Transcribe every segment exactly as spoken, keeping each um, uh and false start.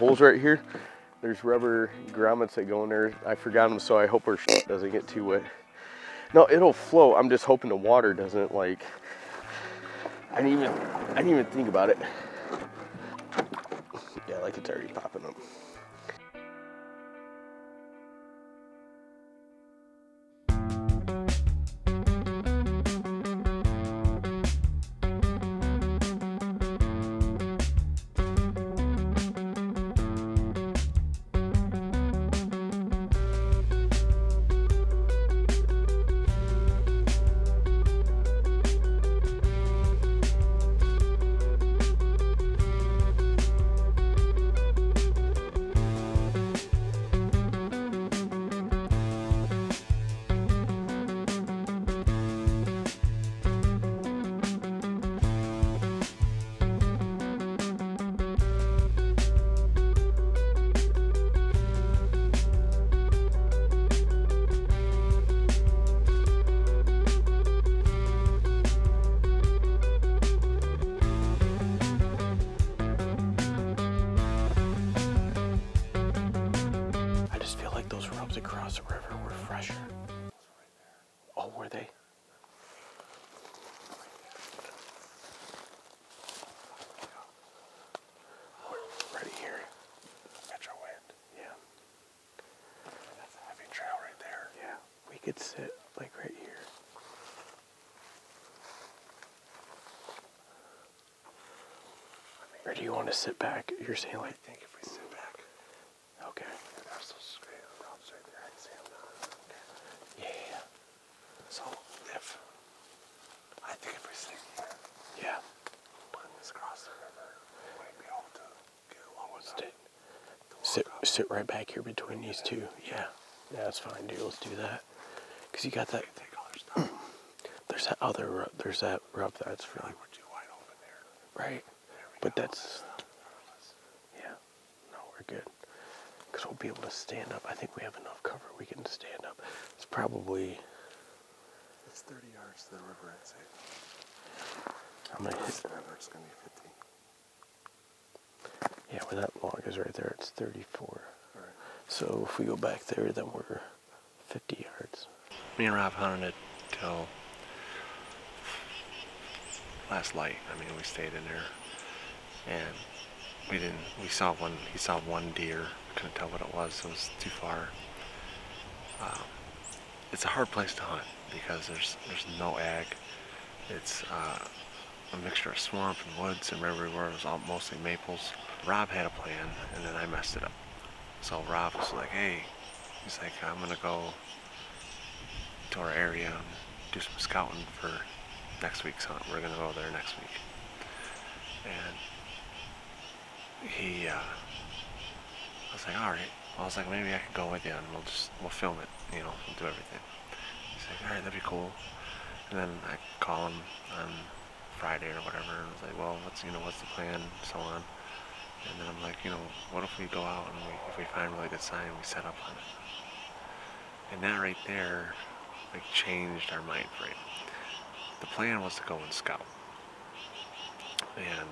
holes right here. There's rubber grommets that go in there. I forgot them, so I hope our shit doesn't get too wet. No, it'll flow. I'm just hoping the water doesn't, like, I didn't even, I didn't even think about it. Yeah, like it's already popping up. Across the river were fresher. Oh, were they? Right here. Metro wind. Yeah. That's a heavy trail right there. Yeah. We could sit like right here. Or do you want to sit back? You're saying like, I think if we sit back. Okay. So if, I think if we stay here, yeah, run this across the river, we might be able to get along with it. Sit, sit right back here between these two. Yeah, yeah, that's fine, dude. Let's do that. Cause you got that. Take all their stuff. There's that other rub. There's that rub that's really. Like we're too wide open there. Right. There we but go. That's. Yeah. No, we're good. Cause we'll be able to stand up. I think we have enough cover. We can stand up. It's probably. It's thirty yards to the river, I'd say. How many? It's going to be fifty. Yeah, where that log is right there, it's thirty-four. All right. So if we go back there, then we're fifty yards. Me and Rob hunted till last light. I mean, we stayed in there, and we didn't. We saw one. He saw one deer. Couldn't tell what it was. It was too far. Um, it's a hard place to hunt. Because there's there's no ag. It's uh, a mixture of swamp and woods, and everywhere it was all mostly maples. Rob had a plan, and then I messed it up. So Rob was like, hey, he's like, I'm gonna go to our area and do some scouting for next week's hunt. We're gonna go there next week. And he, uh, I was like, all right. I was like, maybe I could go with you, and we'll just, we'll film it, you know, we'll do everything. All right, that'd be cool. And then I call him on Friday or whatever, and I was like, well, what's you know, what's the plan, and so on. And then I'm like, you know, what if we go out and we, if we find a really good sign, we set up on it. And that right there, like, changed our mind frame. The plan was to go and scout, and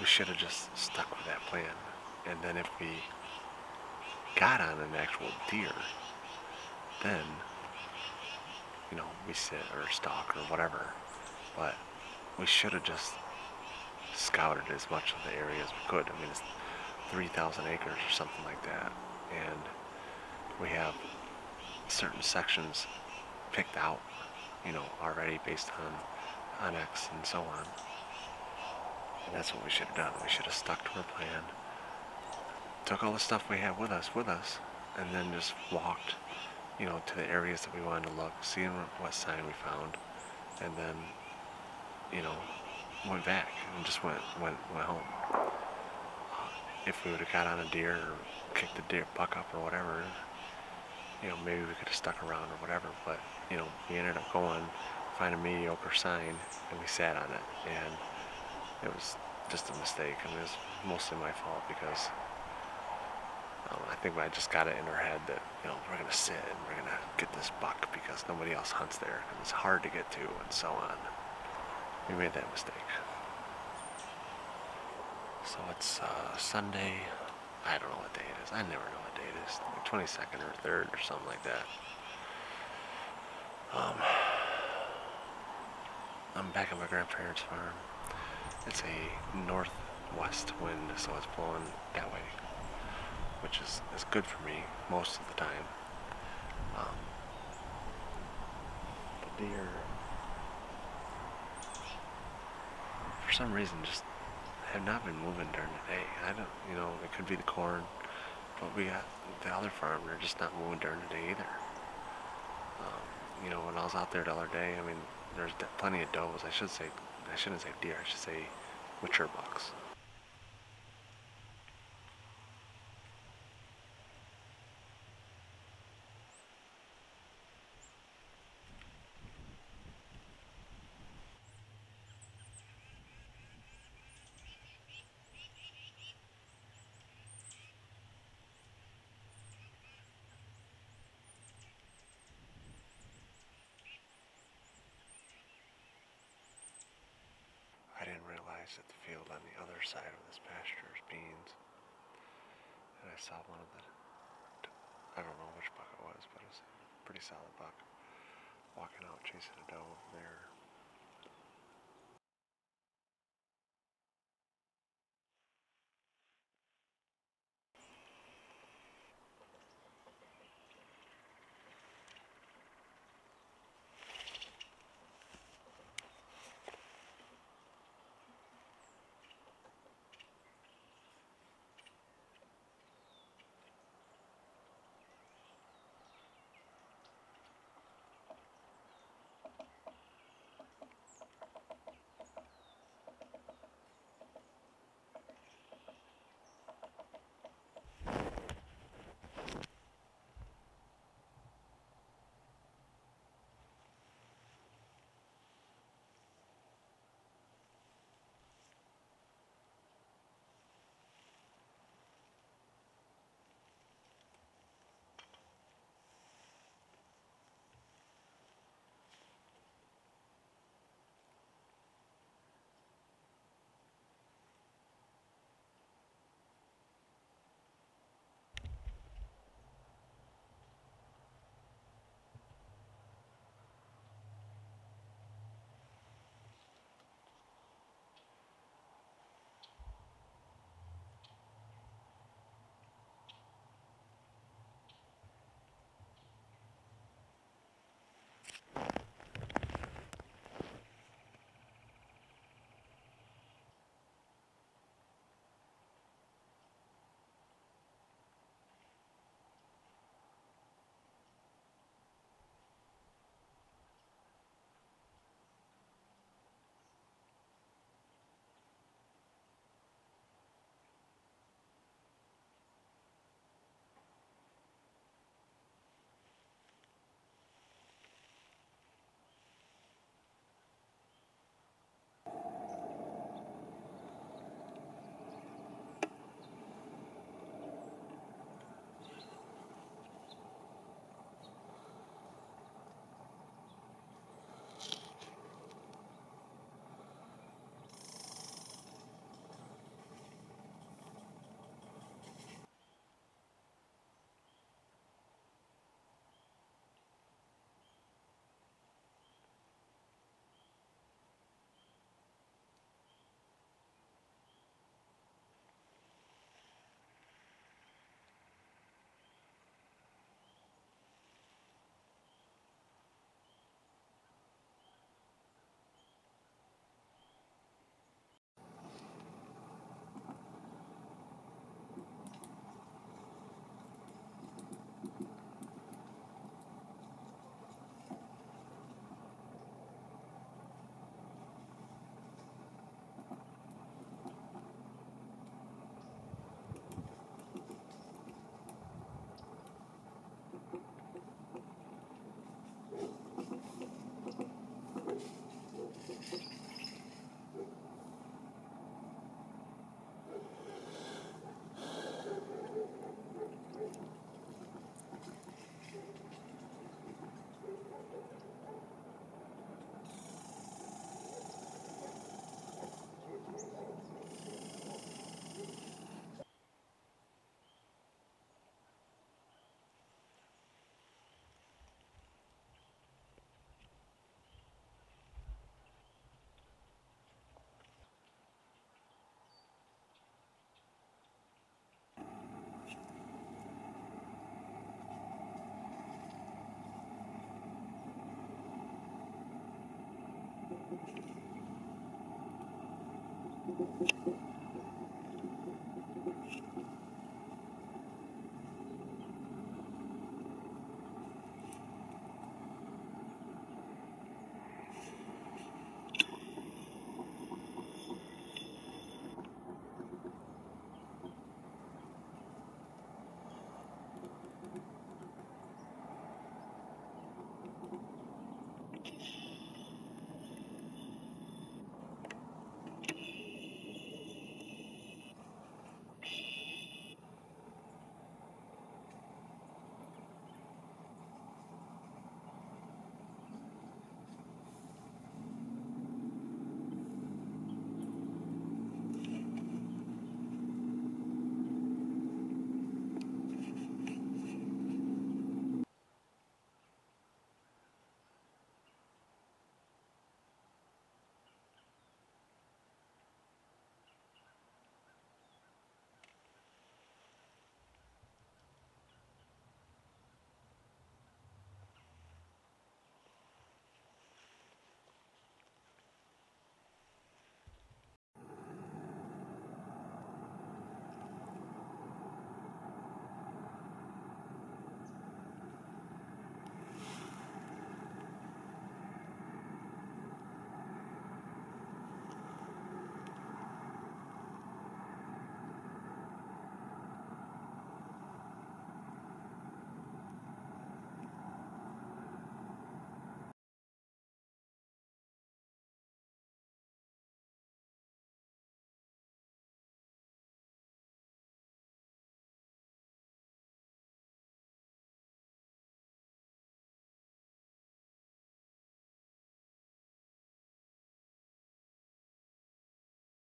we should have just stuck with that plan. And then if we got on an actual deer, then, you know, we sit or stalk or whatever, but we should have just scouted as much of the area as we could. I mean, it's three thousand acres or something like that, and we have certain sections picked out, you know, already based on on X and so on. And that's what we should have done. We should have stuck to our plan, took all the stuff we had with us, with us, and then just walked, you know, to the areas that we wanted to look, seeing what sign we found, and then, you know, went back and just went went, went home. If we would have got on a deer or kicked the deer buck up or whatever, you know, maybe we could have stuck around or whatever, but, you know, we ended up going, finding a mediocre sign, and we sat on it, and it was just a mistake. I mean, it was mostly my fault because Um, I think I just got it in her head that, you know, we're going to sit and we're going to get this buck because nobody else hunts there and it's hard to get to and so on. We made that mistake. So it's uh, Sunday, I don't know what day it is, I never know what day it is, like twenty-second or third or something like that. Um, I'm back at my grandparents' farm. It's a northwest wind, so it's blowing that way, which is, is good for me most of the time. Um, the deer, for some reason, just have not been moving during the day. I don't, you know, it could be the corn, but we got the other farm, they're just not moving during the day either. Um, You know, when I was out there the other day, I mean, there's plenty of does. I should say, I shouldn't say deer, I should say mature bucks. At the field on the other side of this pasture is beans, and I saw one of the, I don't know which buck it was, but it's a pretty solid buck walking out chasing a doe there.